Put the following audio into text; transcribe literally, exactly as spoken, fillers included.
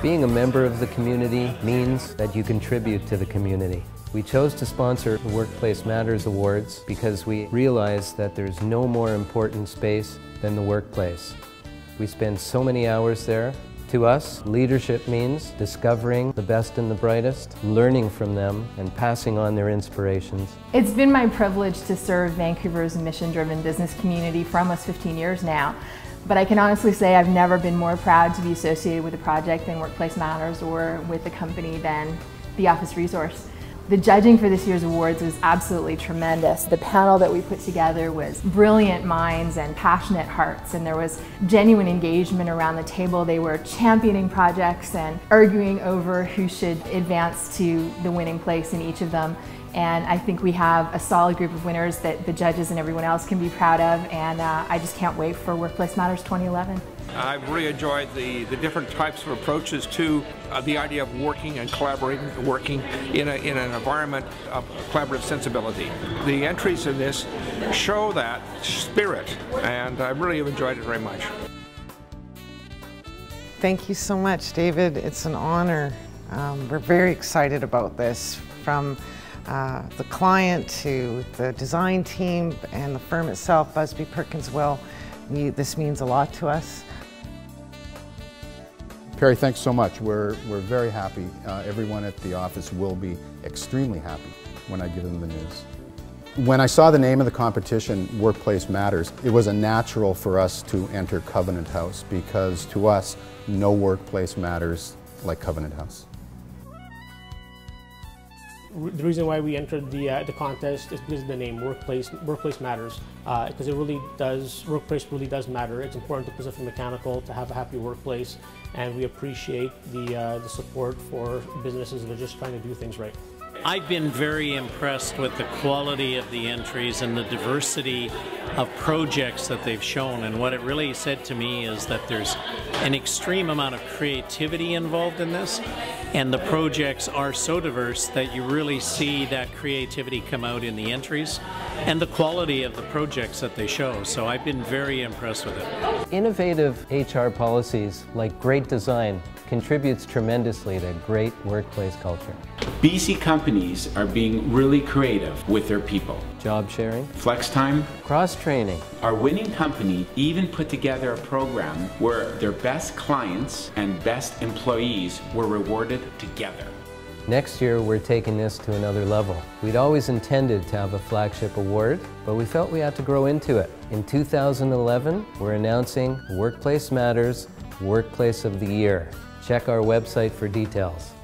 Being a member of the community means that you contribute to the community. We chose to sponsor the Workplace Matters Awards because we realize that there's no more important space than the workplace. We spend so many hours there. To us, leadership means discovering the best and the brightest, learning from them, and passing on their inspirations. It's been my privilege to serve Vancouver's mission-driven business community for almost fifteen years now. But I can honestly say I've never been more proud to be associated with a project than Workplace Matters or with a company than the Office Resource. The judging for this year's awards was absolutely tremendous. The panel that we put together was brilliant minds and passionate hearts, and there was genuine engagement around the table. They were championing projects and arguing over who should advance to the winning place in each of them. And I think we have a solid group of winners that the judges and everyone else can be proud of, and uh, I just can't wait for Workplace Matters twenty eleven. I've really enjoyed the, the different types of approaches to uh, the idea of working and collaborating, working in, a, in an environment of collaborative sensibility. The entries in this show that spirit, and I really have enjoyed it very much. Thank you so much, David. It's an honor. Um, we're very excited about this, from Uh, the client to the design team and the firm itself, Busby Perkins Will. We, this means a lot to us. Perry, thanks so much. We're, we're very happy. Uh, everyone at the office will be extremely happy when I give them the news. When I saw the name of the competition, Workplace Matters, it was a natural for us to enter Covenant House, because to us, no workplace matters like Covenant House. The reason why we entered the, uh, the contest is because of the name, Workplace, Workplace Matters, because uh, it really does, workplace really does matter. It's important to Pacific Mechanical to have a happy workplace, and we appreciate the, uh, the support for businesses that are just trying to do things right. I've been very impressed with the quality of the entries and the diversity of projects that they've shown, and what it really said to me is that there's an extreme amount of creativity involved in this, and the projects are so diverse that you really see that creativity come out in the entries and the quality of the projects that they show. So I've been very impressed with it. Innovative H R policies like great design contributes tremendously to great workplace culture. B C companies are being really creative with their people. Job sharing. Flex time. Cross-training. Our winning company even put together a program where their best clients and best employees were rewarded together. Next year, we're taking this to another level. We'd always intended to have a flagship award, but we felt we had to grow into it. In two thousand eleven, we're announcing Workplace Matters Workplace of the Year. Check our website for details.